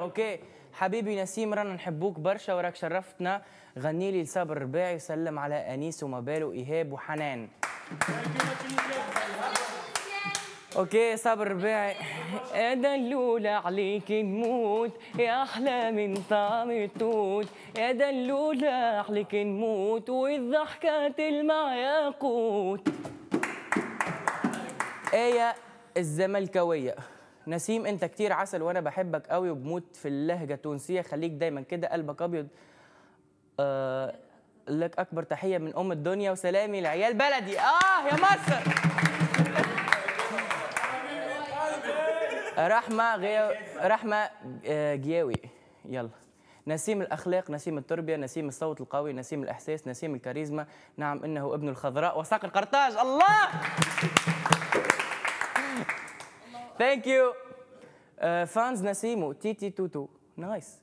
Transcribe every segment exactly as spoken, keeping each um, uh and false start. اوكي حبيبي نسيم، رانا نحبوك برشا وراك شرفتنا. غني لي لصابر رباعي وسلم على انيس ومبالو ايهاب وحنان. اوكي صابر رباعي، انا اللولة عليك نموت يا احلى من طعم التوت، انا اللولة عليك نموت والضحكة تلمع ياقوت. ايه الزملكاوية نسيم، انت كتير عسل وانا بحبك قوي وبموت في اللهجه التونسيه، خليك دايما كده قلبك ابيض. آه لك اكبر تحيه من ام الدنيا وسلامي لعيال بلدي. اه يا مصر. رحمه غيو... رحمه جياوي. يلا نسيم الاخلاق، نسيم التربيه، نسيم الصوت القوي، نسيم الاحساس، نسيم الكاريزما، نعم انه ابن الخضراء وثقل قرطاج. الله ثانك يو فانز نسيمو تيتي توتو نايس.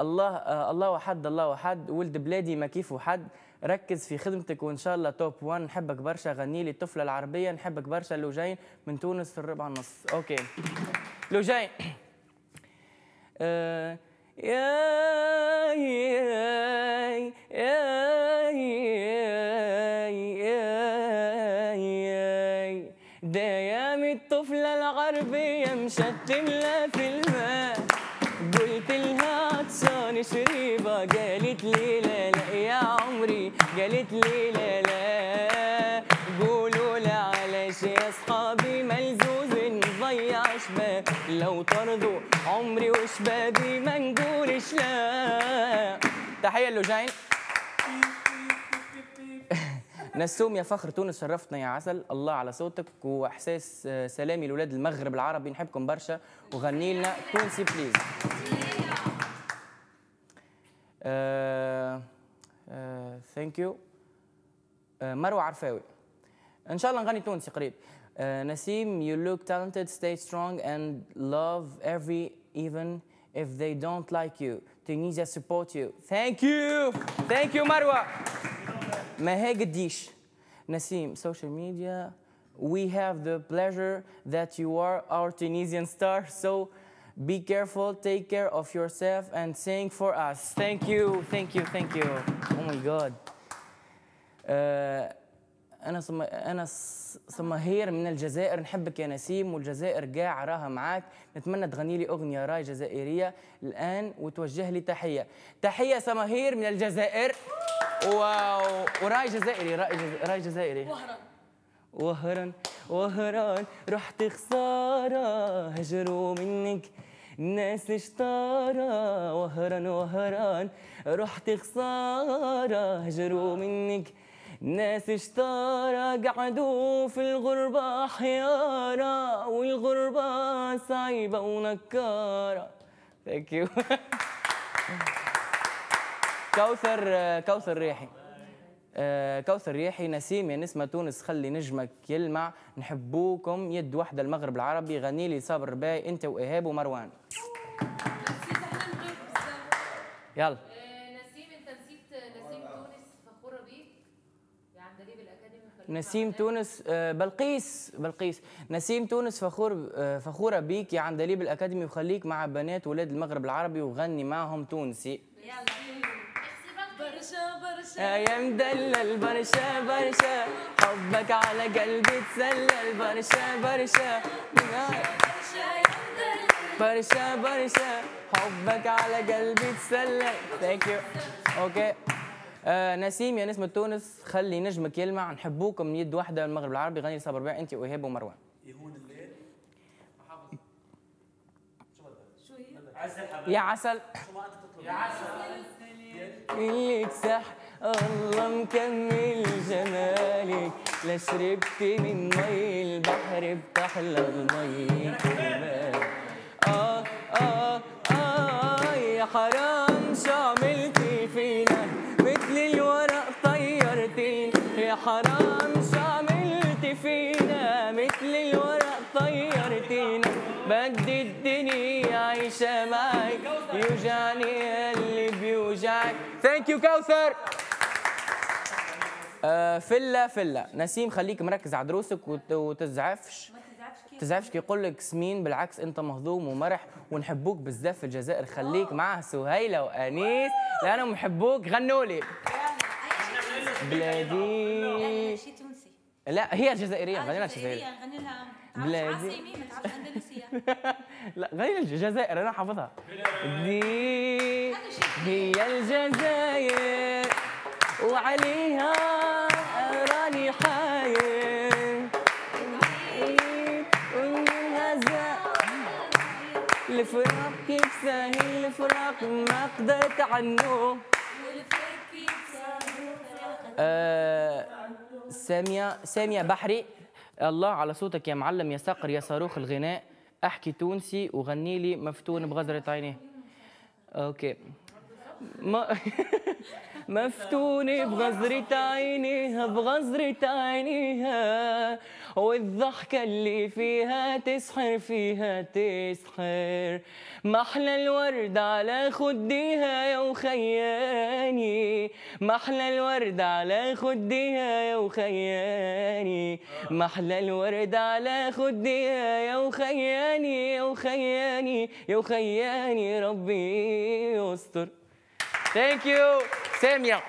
الله uh, الله وحد الله وحد ولد بلادي ما كيفه حد، ركز في خدمتك وان شاء الله توب واحد. نحبك برشا. غني لي الطفله العربيه، نحبك برشا. لوجين من تونس في الربع النص. اوكي لوجين. uh, يا يا يا يا دايم الطفله العربيه مشتمله في الماء، قلت لها عطشانه شريبه قالت لي لا لا يا عمري، قالت لي لا لا. قولوا لها علاش يا صحابي ملزوز نضيع شباب، لو طردوا عمري وشبابي ما نقولش لا. تحيه لوجين. نسوم يا فخر تونس شرفتنا يا عسل، الله على صوتك واحساس. سلامي لاولاد المغرب العربي، نحبكم برشا وغني لنا تونسي بليز. ثانك يو مروة عرفاوي. ان شاء الله نغني تونسي قريب. نسيم you look talented, stay strong and love every even if they don't like you. Tunisia support you. Thank you. Thank you مروة. ما هاجديش نسيم social media. We have the pleasure that you are our Tunisian star, so be careful, take care of yourself and sing for us. Thank you, thank you, thank you. Oh my God. أنا صم أنا سماهير من الجزائر، نحبك يا نسيم والجزائر قاع راها معاك، نتمنى تغني لي أغنية راي جزائرية الآن وتوجه لي تحية. تحية سماهير من الجزائر. واو وراي جزائري، راي راي جزائري. وهران وهران وهران رحت خسارة، هجروا منك الناس شطارة. وهران وهران رحت خسارة، هجروا منك الناس شطارة. قعدوا في الغربة حيارة، والغربة صعيبة ونكارة. ثانك يو. كوثر كوثر ريحي. كوثر ريحي نسيم يا نسمة تونس خلي نجمك يلمع، نحبوكم يد واحدة المغرب العربي. غني لي صابر رباعي انت وايهاب ومروان. يلا نسيم، انت نسيت نسيم تونس فخورة بيك يا عبد الريب الاكاديمي. نسيم تونس بلقيس بلقيس نسيم تونس فخور فخورة بيك يا عندليب الاكاديمي، وخليك مع بنات ولاد المغرب العربي وغني معهم تونسي. يلا برشا برشا يا مدلل، برشا برشا حبك على قلبي تسلل، برشا برشا برشا برشا حبك على قلبي تسلل. ثانك يو. اوكي نسيم يا نسمة تونس خلي نجمك يلمع، نحبوكم من يد واحدة المغرب العربي. غني صابر رباعي انت وايهاب ومروان. يهون الليل محافظ. شو هي؟ عسل حبيبي يا عسل يا عسل اللي تسح الله مكمل جمالك، لا شربت من مي البحر بتحلى المي كمان. آه, اه اه يا حرام شو عملتي فينا مثل الورق طيرتينا، يا حرام شو عملتي فينا مثل الورق طيرتينا، بدي الدنيا عايشة معك يوجعني اللي بيوجعك. ثانك يو كوثر. فلا فلا نسيم خليك مركز على دروسك وما تزعفش، ما تزعفش تزعفش كي يقول لك سمين، بالعكس انت مهضوم ومرح ونحبوك بزاف في الجزائر. خليك معاه سهيله وانيس لانهم يحبوك. غنوا لي بلادي. لا هي الجزائريه، غنينا الجزائريه، غني لها بلادي. لا غني الجزائر انا حافظها. دي هي الجزائر وعليها راني حاير، الفراق كيف سهل، الفراق ما قدرت عنه. آه سامية، سامية بحري، الله على صوتك يا معلم، يا صقر يا صاروخ الغناء، احكي تونسي وغني لي مفتون بغزرة عينيه. اوكي ما مفتونة بغزرة عينيها، بغزرة عينيها والضحكة اللي فيها تسحر، فيها تسحر. محلى الورد على خديها يا وخياني، محلى الورد على خديها يا وخياني، محلى الورد على خديها يا وخياني، يا وخياني يا وخياني ربي يستر. ثانك يو سامية. uh,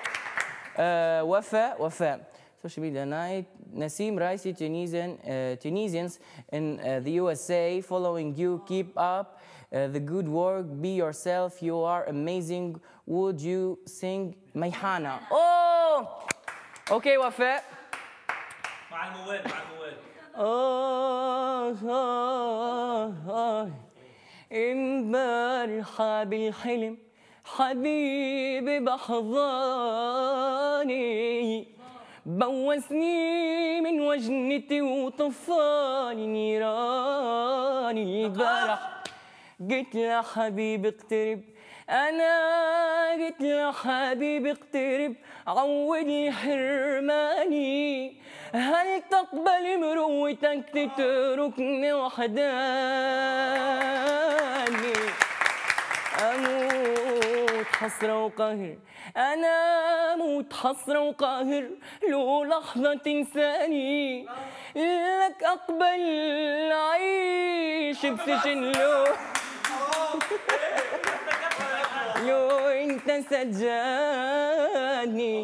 وفاء وفاء social media night. Nesim Raisi, Tunisian, uh, Tunisians in uh, the U S A following you. Keep up uh, the good work. Be yourself. You are amazing. Would you sing Mayhana? Oh! Okay, وفاء. مع الموال مع الموال. آه امبارحة بالحلم حبيبي بحضاني، بوسني من وجنتي وطفاني نيراني. البارح قلت له حبيبي اقترب، أنا قلت له حبيبي اقترب، عودني حرماني. هل تقبل مروتك تتركني وحداني؟ أموت حسرة وقهر، أنا أموت حسرة وقهر، لو لحظة تنساني. لك أقبل أعيش بسجن لو لو أنت سجاني.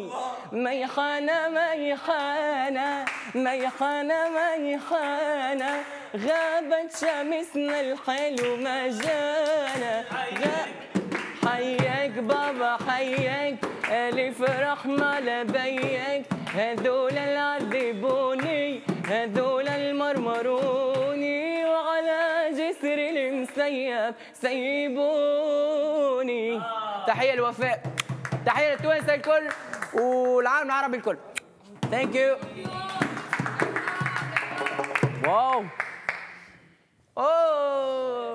ميحانة ميحانة ميحانة ميحانة، غابت شمسنا الحلو ما جانا. حياك بابا حياك، ألف رحمة لبيك، هذول العذبوني هذول المرمروني، وعلى جسر المسيب سيبوني. تحية الوفاء، تحية للتوانسة الكل والعالم العربي الكل. ثانك يو. واو. اوه